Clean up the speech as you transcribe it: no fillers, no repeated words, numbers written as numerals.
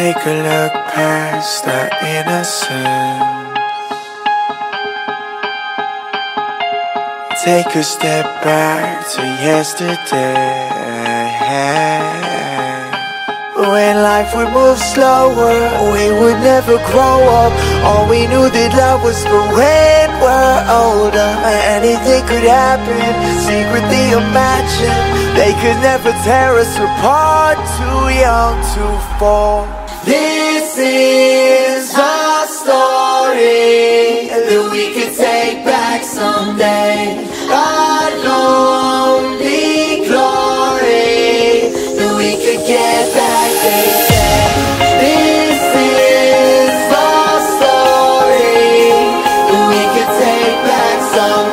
Take a look past our innocence. Take a step back to yesterday, when life would move slower, we would never grow up. All we knew that love was for when we're older. Anything could happen, secretly imagine they could never tear us apart. Too young to fall. This is our story that we could take back someday. Our lonely glory that we could get back. This is our story, we could take back some.